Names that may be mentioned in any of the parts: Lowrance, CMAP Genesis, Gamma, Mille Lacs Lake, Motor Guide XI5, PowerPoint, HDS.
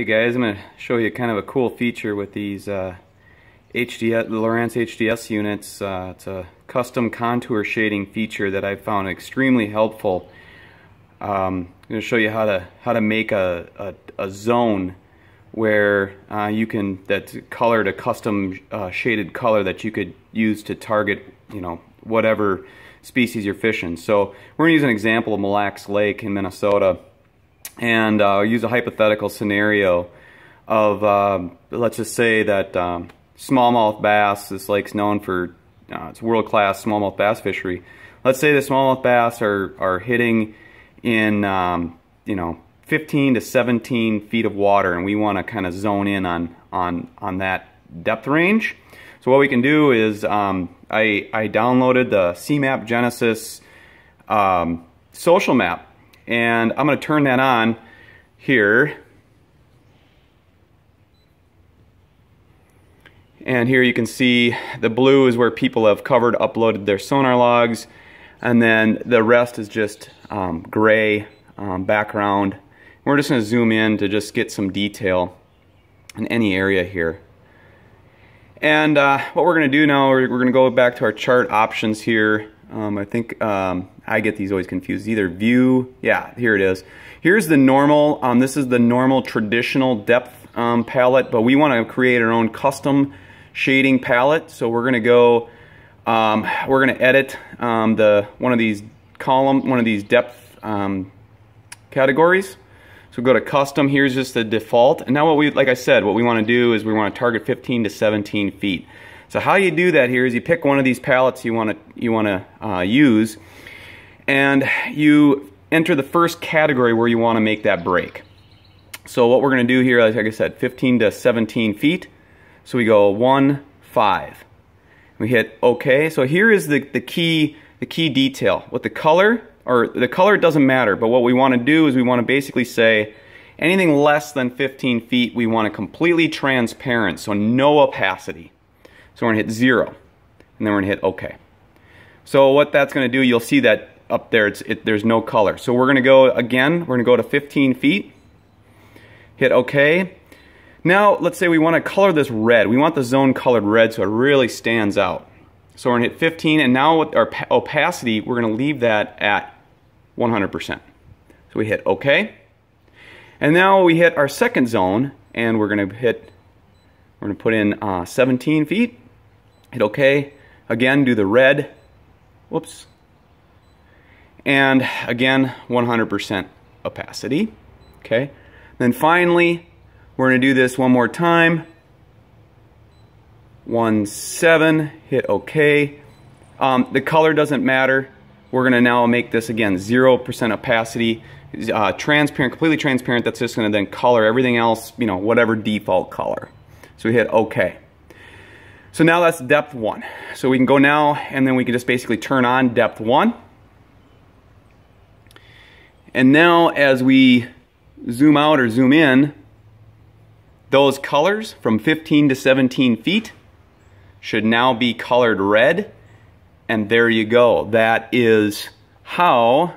Hey guys, I'm going to show you kind of a cool feature with these Lowrance HDS units. It's a custom contour shading feature that I found extremely helpful. I'm going to show you how to make a zone where you can that's a custom shaded color that you could use to target, you know, whatever species you're fishing. So we're going to use an example of Mille Lacs Lake in Minnesota. And use a hypothetical scenario of, let's just say that smallmouth bass, this lake's known for, it's world-class smallmouth bass fishery. Let's say the smallmouth bass are hitting in, you know, 15 to 17 feet of water, and we want to kind of zone in on that depth range. So what we can do is, I downloaded the CMAP Genesis social map. And I'm going to turn that on here. And here you can see the blue is where people have covered, uploaded their sonar logs. And then the rest is just gray background. We're just going to zoom in to just get some detail in any area here. And what we're going to do now, we're going to go back to our chart options here. I think I get these always confused. Either view, yeah, here it is. Here's the normal, this is the normal traditional depth palette, but we want to create our own custom shading palette. So we're going to go, we're going to edit one of these depth categories. So go to custom, here's just the default. And now what we, like I said, what we want to do is we want to target 15 to 17 feet. So how you do that here is you pick one of these palettes you want to use, and you enter the first category where you want to make that break. So what we're going to do here, like I said, 15 to 17 feet. So we go 1, 5. We hit OK. So here is the key detail with the color, or the color doesn't matter. But what we want to do is we want to basically say anything less than 15 feet, we want to completely transparent, so no opacity. So we're going to hit 0, and then we're going to hit OK. So what that's going to do, you'll see that up there, there's no color. So we're going to go again, we're going to go to 15 feet, hit OK. Now let's say we want to color this red. We want the zone colored red so it really stands out. So we're going to hit 15, and now with our opacity, we're going to leave that at 100%. So we hit OK. And now we hit our second zone, and we're going to hit, we're going to put in 17 feet. Hit OK. Again, do the red. Whoops. And again, 100% opacity. Okay. Then finally, we're going to do this one more time. 1, 7. Hit OK. The color doesn't matter. We're going to now make this again 0% opacity, transparent, completely transparent. That's just going to then color everything else, you know, whatever default color. So we hit OK. So now that's depth 1. So we can go now, and then we can just basically turn on depth 1. And now as we zoom out or zoom in, those colors from 15 to 17 feet should now be colored red. And there you go. That is how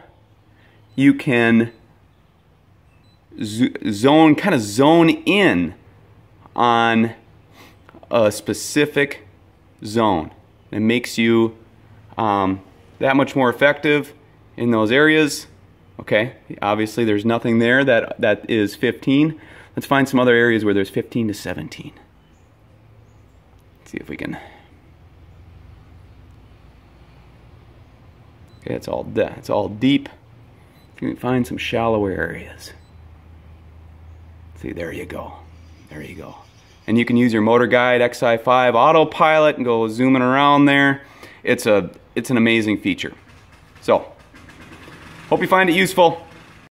you can zone, kind of zone in on a specific zone. It makes you that much more effective in those areas. Okay, obviously there's nothing there that is 15. Let's find some other areas where there's 15 to 17. Let's see if we can. Okay, it's all deep. You can find some shallower areas. See, there you go. There you go. And you can use your Motor Guide XI5 autopilot and go zooming around there. It's an amazing feature. So, hope you find it useful.